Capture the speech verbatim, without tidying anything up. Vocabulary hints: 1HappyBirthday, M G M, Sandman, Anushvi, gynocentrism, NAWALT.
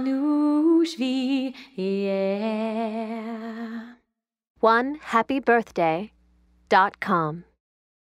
Anushvi, yeah. one happy birthday dot com